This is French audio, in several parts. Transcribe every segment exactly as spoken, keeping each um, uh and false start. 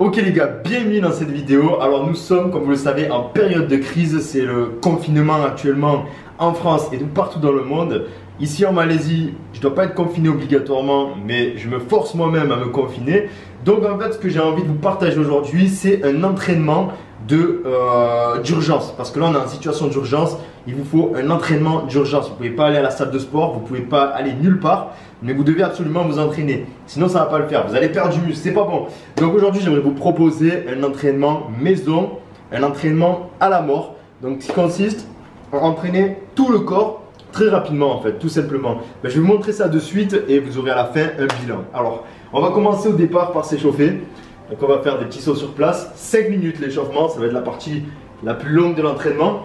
Ok les gars, bienvenue dans cette vidéo. Alors nous sommes, comme vous le savez, en période de crise. C'est le confinement actuellement en France et donc partout dans le monde. Ici en Malaisie, je ne dois pas être confiné obligatoirement, mais je me force moi-même à me confiner. Donc en fait, ce que j'ai envie de vous partager aujourd'hui, c'est un entraînement de euh, d'urgence, parce que là on est en situation d'urgence. Il vous faut un entraînement d'urgence. Vous pouvez pas aller à la salle de sport, vous pouvez pas aller nulle part, mais vous devez absolument vous entraîner, sinon ça va pas le faire, vous allez perdre du muscle, c'est pas bon. Donc aujourd'hui j'aimerais vous proposer un entraînement maison, un entraînement à la mort, donc qui consiste à entraîner tout le corps très rapidement en fait, tout simplement. Ben, je vais vous montrer ça de suite et vous aurez à la fin un bilan. Alors on va commencer au départ par s'échauffer. Donc on va faire des petits sauts sur place, cinq minutes l'échauffement, ça va être la partie la plus longue de l'entraînement.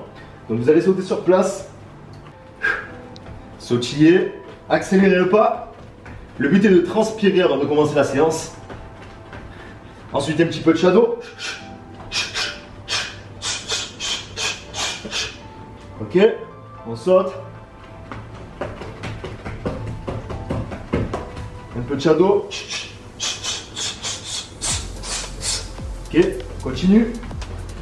Donc vous allez sauter sur place, sautiller, accélérer le pas. Le but est de transpirer avant de commencer la séance. Ensuite un petit peu de shadow. Ok, on saute. Un peu de shadow. Ok, continue.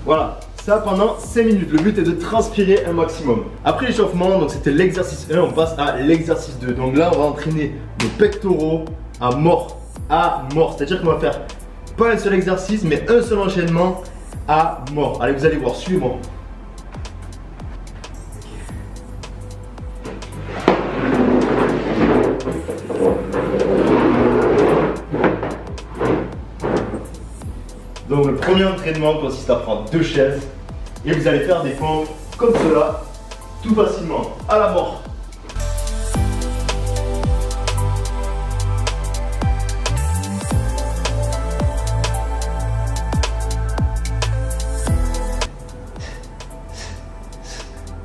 Voilà, ça pendant cinq minutes. Le but est de transpirer un maximum. Après l'échauffement, donc c'était l'exercice un, on passe à l'exercice deux. Donc là, on va entraîner nos pectoraux à mort. À mort. C'est-à-dire qu'on va faire pas un seul exercice, mais un seul enchaînement à mort. Allez, vous allez voir, suivez-moi. Donc le premier entraînement consiste à prendre deux chaises et vous allez faire des pompes comme cela, tout facilement, à la mort.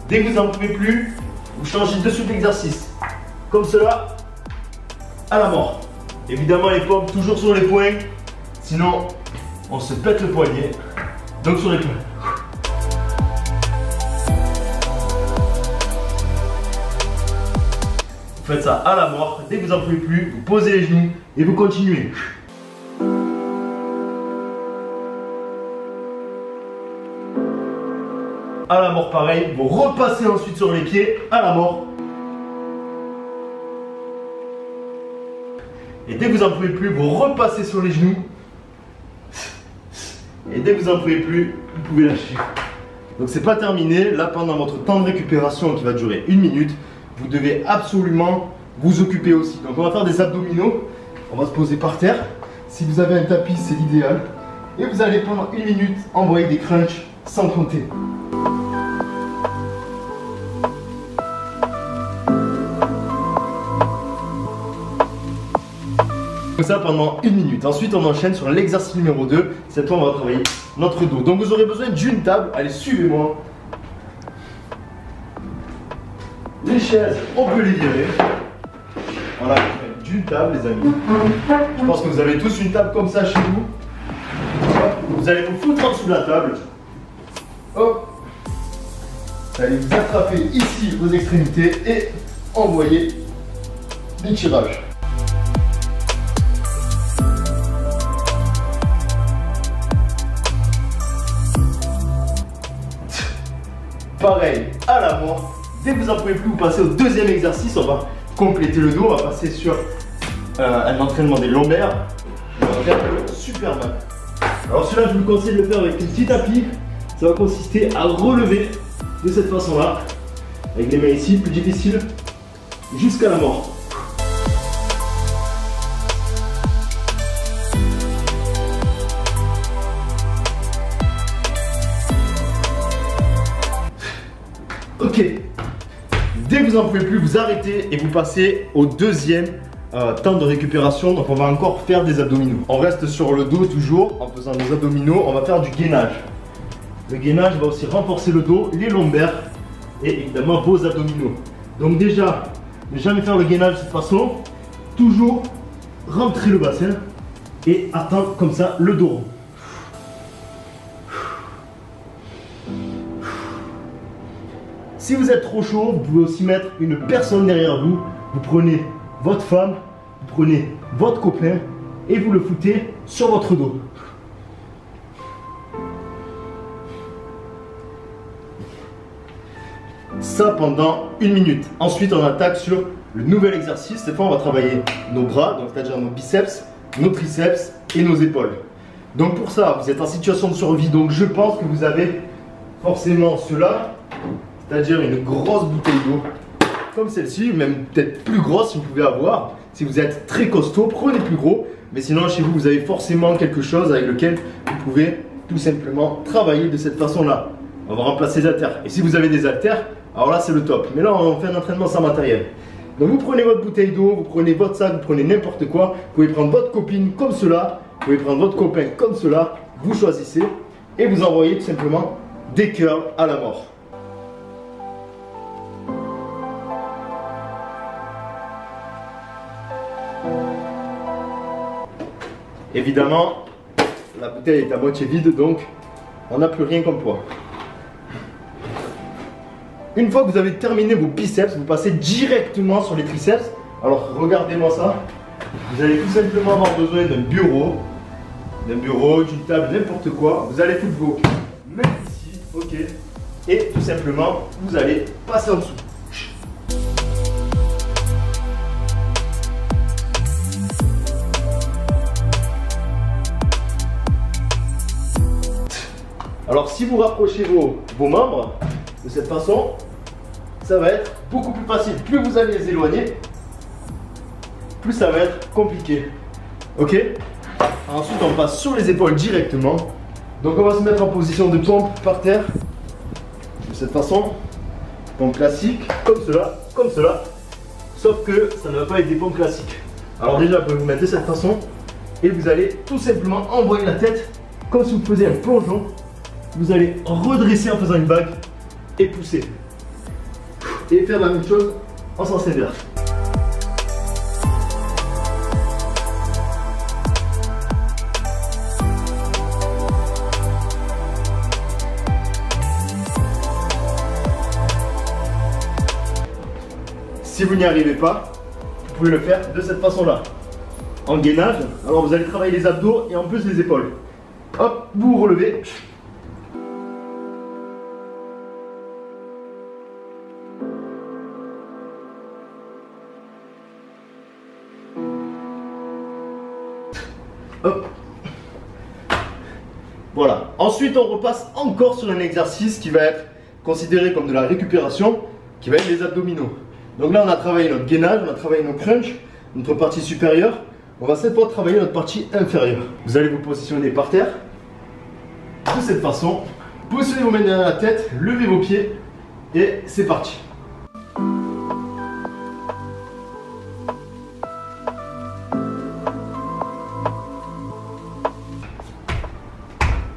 Dès que vous n'en pouvez plus, vous changez de suite d'exercice, comme cela, à la mort. Évidemment les pompes toujours sur les poings, sinon on se pète le poignet, donc sur les poings. Vous faites ça à la mort, dès que vous n'en pouvez plus, vous posez les genoux et vous continuez. À la mort pareil, vous repassez ensuite sur les pieds, à la mort. Et dès que vous n'en pouvez plus, vous repassez sur les genoux. Et dès que vous n'en pouvez plus, vous pouvez lâcher. Donc c'est pas terminé. Là pendant votre temps de récupération qui va durer une minute, vous devez absolument vous occuper aussi. Donc on va faire des abdominaux. On va se poser par terre. Si vous avez un tapis, c'est l'idéal. Et vous allez pendant une minute envoyer des crunchs sans compter. Ça pendant une minute. Ensuite on enchaîne sur l'exercice numéro deux. Cette fois on va travailler notre dos. Donc vous aurez besoin d'une table. Allez, suivez-moi. Les chaises, on peut les virer. Voilà, d'une table les amis. Je pense que vous avez tous une table comme ça chez vous. Vous allez vous foutre en dessous de la table. Hop. Vous allez vous attraper ici aux extrémités et envoyer des tirages. Pareil, à la mort, dès que vous n'en pouvez plus, vous passez au deuxième exercice. On va compléter le dos, on va passer sur euh, un entraînement des lombaires. On va faire le Superman. Alors celui-là, je vous conseille de le faire avec une petite tapis. Ça va consister à relever de cette façon-là, avec les mains ici, plus difficile, jusqu'à la mort. Ok, dès que vous n'en pouvez plus, vous arrêtez et vous passez au deuxième euh, temps de récupération. Donc on va encore faire des abdominaux. On reste sur le dos toujours en faisant nos abdominaux. On va faire du gainage. Le gainage va aussi renforcer le dos, les lombaires et évidemment vos abdominaux. Donc déjà, ne jamais faire le gainage de cette façon. Toujours rentrer le bassin et atteindre comme ça le dos rond. Si vous êtes trop chaud, vous pouvez aussi mettre une personne derrière vous. Vous prenez votre femme, vous prenez votre copain et vous le foutez sur votre dos. ça pendant une minute. Ensuite, on attaque sur le nouvel exercice. Cette fois, on va travailler nos bras, donc c'est-à-dire nos biceps, nos triceps et nos épaules. Donc pour ça, vous êtes en situation de survie, donc je pense que vous avez forcément cela, c'est-à-dire une grosse bouteille d'eau comme celle-ci, même peut-être plus grosse si vous pouvez avoir. Si vous êtes très costaud, prenez plus gros, mais sinon chez vous, vous avez forcément quelque chose avec lequel vous pouvez tout simplement travailler de cette façon-là. On va remplacer les haltères. Et si vous avez des haltères, alors là c'est le top. Mais là on fait un entraînement sans matériel. Donc vous prenez votre bouteille d'eau, vous prenez votre sac, vous prenez n'importe quoi. Vous pouvez prendre votre copine comme cela, vous pouvez prendre votre copain comme cela. Vous choisissez et vous envoyez tout simplement des curls à la mort. Évidemment, la bouteille est à moitié vide, donc on n'a plus rien comme poids. Une fois que vous avez terminé vos biceps, vous passez directement sur les triceps. Alors regardez-moi ça. Vous allez tout simplement avoir besoin d'un bureau, d'un bureau, d'une table, n'importe quoi. Vous allez foutre vos mains ici, ok, et tout simplement vous allez passer en dessous. Alors si vous rapprochez vos, vos membres de cette façon, ça va être beaucoup plus facile. Plus vous allez les éloigner, plus ça va être compliqué. Ok? Ensuite on passe sur les épaules directement. Donc on va se mettre en position de tombe par terre. De cette façon. Pompe classique, comme cela, comme cela. Sauf que ça ne va pas être des pompes classiques. Alors déjà vous pouvez vous mettre de cette façon. Et vous allez tout simplement envoyer la tête comme si vous faisiez un plongeon. Vous allez redresser en faisant une bague et pousser. Et faire la même chose en sens inverse. Si vous n'y arrivez pas, vous pouvez le faire de cette façon-là. En gainage, alors vous allez travailler les abdos et en plus les épaules. Hop, vous vous relevez. Hop. Voilà. Ensuite, on repasse encore sur un exercice qui va être considéré comme de la récupération, qui va être les abdominaux. Donc là, on a travaillé notre gainage, on a travaillé nos crunch, notre partie supérieure. On va cette fois travailler notre partie inférieure. Vous allez vous positionner par terre de cette façon. Positionnez vos mains derrière la tête, levez vos pieds et c'est parti.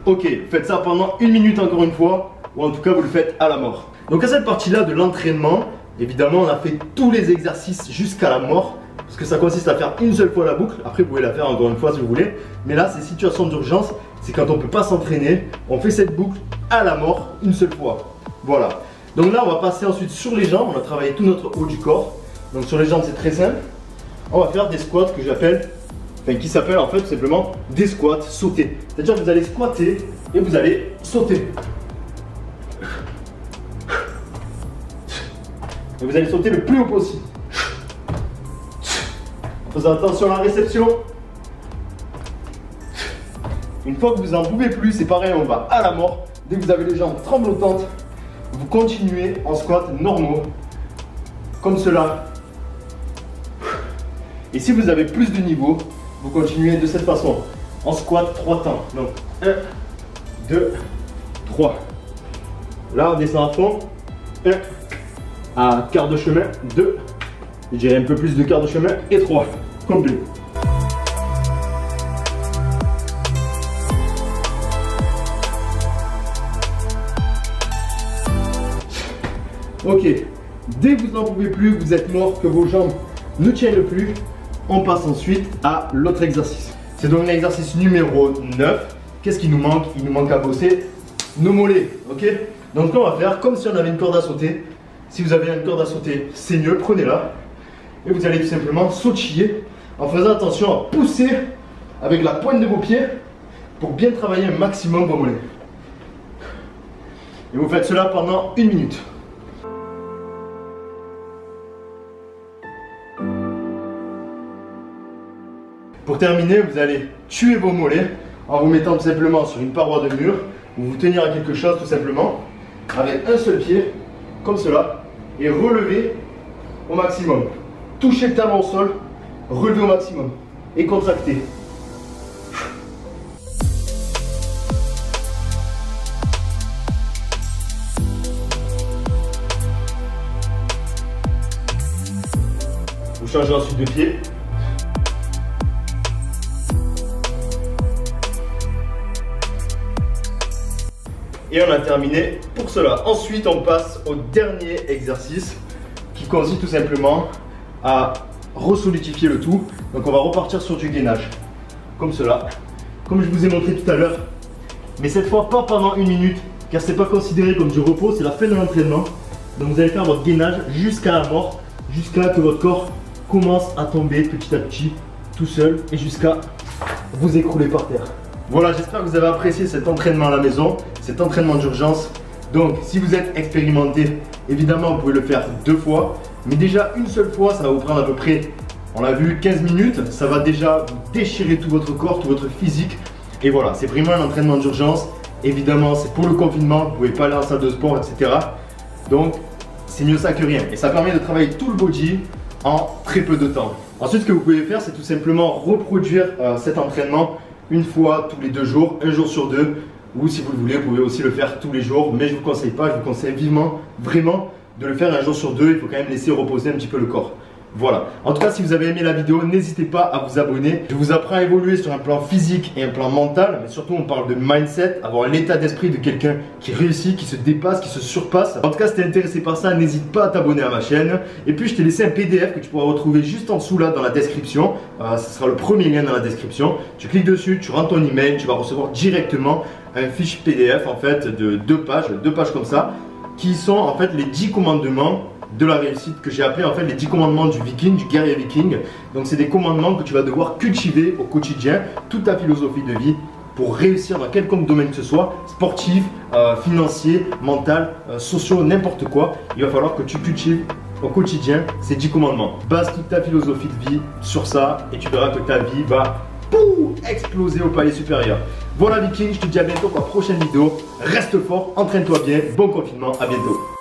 Ok, faites ça pendant une minute encore une fois, ou en tout cas vous le faites à la mort. Donc à cette partie-là de l'entraînement, évidemment on a fait tous les exercices jusqu'à la mort, parce que ça consiste à faire une seule fois la boucle, après vous pouvez la faire encore une fois si vous voulez, mais là c'est situation d'urgence, c'est quand on ne peut pas s'entraîner, on fait cette boucle à la mort une seule fois. Voilà, donc là on va passer ensuite sur les jambes, on a travaillé tout notre haut du corps, donc sur les jambes c'est très simple, on va faire des squats que j'appelle... Enfin, qui s'appelle en fait simplement des squats sautés. C'est-à-dire que vous allez squatter et vous allez sauter. Et vous allez sauter le plus haut possible. En faisant attention à la réception. Une fois que vous n'en pouvez plus, c'est pareil, on va à la mort. Dès que vous avez les jambes tremblotantes, vous continuez en squat normaux. Comme cela. Et si vous avez plus de niveau, vous continuez de cette façon, en squat trois temps. Donc un, deux, trois. Là, on descend à fond. un, à quart de chemin. deux, je dirais un peu plus de quart de chemin. Et trois, complet. Ok, dès que vous n'en pouvez plus, vous êtes mort, que vos jambes ne tiennent plus, on passe ensuite à l'autre exercice. C'est donc l'exercice numéro neuf. Qu'est-ce qui nous manque? Il nous manque à bosser nos mollets, ok? Donc là on va faire comme si on avait une corde à sauter. Si vous avez une corde à sauter, c'est mieux, prenez-la. Et vous allez tout simplement sautiller en faisant attention à pousser avec la pointe de vos pieds pour bien travailler un maximum vos mollets. Et vous faites cela pendant une minute. terminer, vous allez tuer vos mollets en vous mettant tout simplement sur une paroi de mur ou vous tenir à quelque chose tout simplement avec un seul pied, comme cela, et relever au maximum. Touchez le talon au sol, relevez au maximum et contractez. Vous changez ensuite de pied. Et on a terminé pour cela. Ensuite, on passe au dernier exercice qui consiste tout simplement à resolidifier le tout. Donc on va repartir sur du gainage, comme cela, comme je vous ai montré tout à l'heure. Mais cette fois, pas pendant une minute, car ce n'est pas considéré comme du repos, c'est la fin de l'entraînement. Donc vous allez faire votre gainage jusqu'à la mort, jusqu'à que votre corps commence à tomber petit à petit, tout seul, et jusqu'à vous écrouler par terre. Voilà, j'espère que vous avez apprécié cet entraînement à la maison, cet entraînement d'urgence. Donc si vous êtes expérimenté, évidemment vous pouvez le faire deux fois. Mais déjà une seule fois, ça va vous prendre à peu près, on l'a vu, quinze minutes. Ça va déjà vous déchirer tout votre corps, tout votre physique. Et voilà, c'est vraiment un entraînement d'urgence. Évidemment, c'est pour le confinement, vous ne pouvez pas aller en salle de sport, et cetera. Donc c'est mieux ça que rien. Et ça permet de travailler tout le body en très peu de temps. Ensuite, ce que vous pouvez faire, c'est tout simplement reproduire euh, cet entraînement une fois tous les deux jours, un jour sur deux, ou si vous le voulez, vous pouvez aussi le faire tous les jours, mais je ne vous conseille pas, je vous conseille vivement, vraiment, de le faire un jour sur deux, il faut quand même laisser reposer un petit peu le corps. Voilà. En tout cas, si vous avez aimé la vidéo, n'hésitez pas à vous abonner. Je vous apprends à évoluer sur un plan physique et un plan mental, mais surtout on parle de mindset, avoir l'état d'esprit de quelqu'un qui réussit, qui se dépasse, qui se surpasse. En tout cas, si tu es intéressé par ça, n'hésite pas à t'abonner à ma chaîne. Et puis je t'ai laissé un P D F que tu pourras retrouver juste en dessous là dans la description. Euh, ce sera le premier lien dans la description. Tu cliques dessus, tu rentres ton email, tu vas recevoir directement un fichier P D F en fait de deux pages, deux pages comme ça, qui sont en fait les dix commandements de la réussite, que j'ai appelé en fait les dix commandements du viking, du guerrier viking. Donc c'est des commandements que tu vas devoir cultiver au quotidien, toute ta philosophie de vie pour réussir dans quelconque domaine que ce soit, sportif, euh, financier, mental, euh, social, n'importe quoi. Il va falloir que tu cultives au quotidien ces dix commandements. Base toute ta philosophie de vie sur ça et tu verras que ta vie va pouh, exploser au palier supérieur. Voilà viking, je te dis à bientôt pour la prochaine vidéo. Reste fort, entraîne-toi bien, bon confinement, à bientôt.